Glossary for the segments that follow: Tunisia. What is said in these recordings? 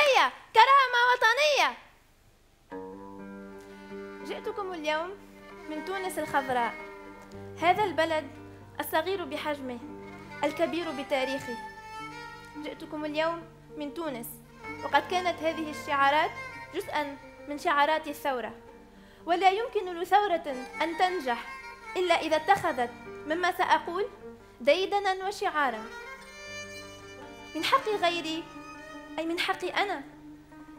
دولية، كرامة وطنية. جئتكم اليوم من تونس الخضراء، هذا البلد الصغير بحجمه الكبير بتاريخه. جئتكم اليوم من تونس، وقد كانت هذه الشعارات جزءا من شعارات الثورة، ولا يمكن لثورة أن تنجح إلا إذا اتخذت مما سأقول ديدنا وشعارا. من حق غيري، أي من حقي أنا،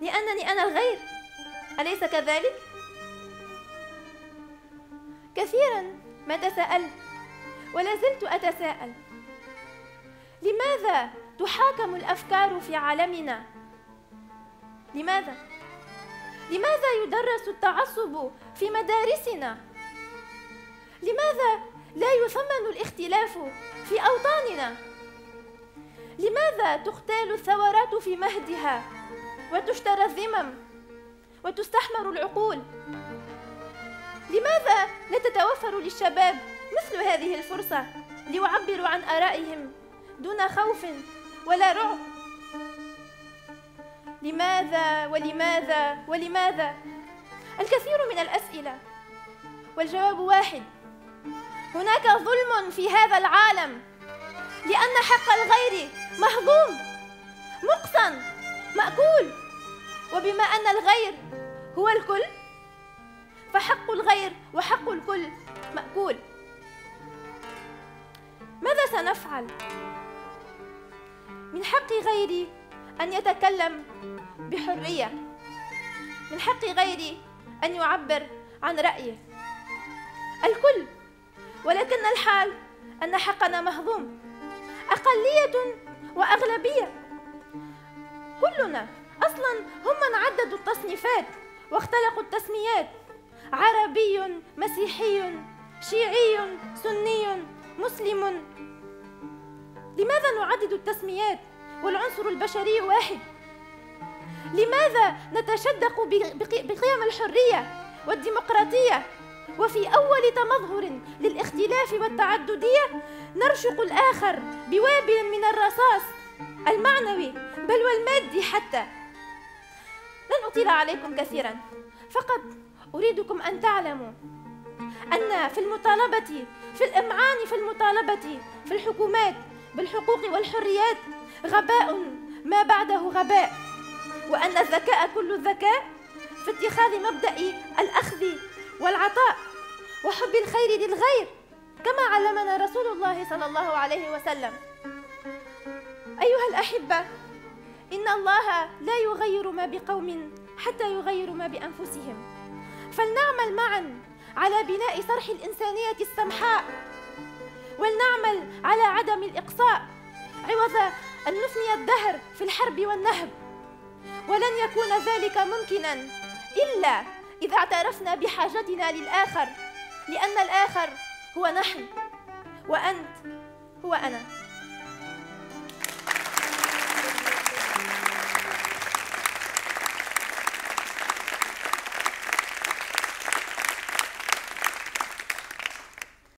لأنني أنا الغير، أليس كذلك؟ كثيرا ما تساءلت ولا زلت أتساءل، لماذا تحاكم الأفكار في عالمنا؟ لماذا يدرس التعصب في مدارسنا؟ لماذا لا يثمن الاختلاف في أوطاننا؟ لماذا تختال الثورات في مهدها وتشترى الذمم وتستحمر العقول؟ لماذا لا تتوفر للشباب مثل هذه الفرصة ليعبروا عن آرائهم دون خوف ولا رعب؟ لماذا ولماذا ولماذا؟ الكثير من الأسئلة، والجواب واحد: هناك ظلم في هذا العالم، لأن حق الغير مهضوم مقصى مأكول، وبما أن الغير هو الكل فحق الغير وحق الكل مأكول. ماذا سنفعل؟ من حق غيري أن يتكلم بحرية، من حق غيري أن يعبر عن رأيه الكل، ولكن الحال أن حقنا مهضوم، أقلية وأغلبية، كلنا أصلا هم من عددوا التصنيفات واختلقوا التسميات: عربي، مسيحي، شيعي، سني، مسلم. لماذا نعدد التسميات والعنصر البشري واحد؟ لماذا نتشدق بقيم الحرية والديمقراطية، وفي أول تمظهر للاختلاف والتعددية نرشق الآخر بوابل من الرصاص المعنوي بل والمادي حتى؟ لن أطيل عليكم كثيرا، فقط أريدكم أن تعلموا أن في الإمعان في المطالبة في الحكومات بالحقوق والحريات غباء ما بعده غباء، وأن الذكاء كل الذكاء في اتخاذ مبدأ الأخذ والعطاء وحب الخير للغير كما علمنا رسول الله صلى الله عليه وسلم. أيها الأحبة، إن الله لا يغير ما بقوم حتى يغيروا ما بأنفسهم، فلنعمل معا على بناء صرح الإنسانية السمحاء، ولنعمل على عدم الإقصاء عوض أن نفني الدهر في الحرب والنهب، ولن يكون ذلك ممكنا إلا إذا اعترفنا بحاجتنا للآخر، لأن الآخر هو نحن وأنت هو أنا.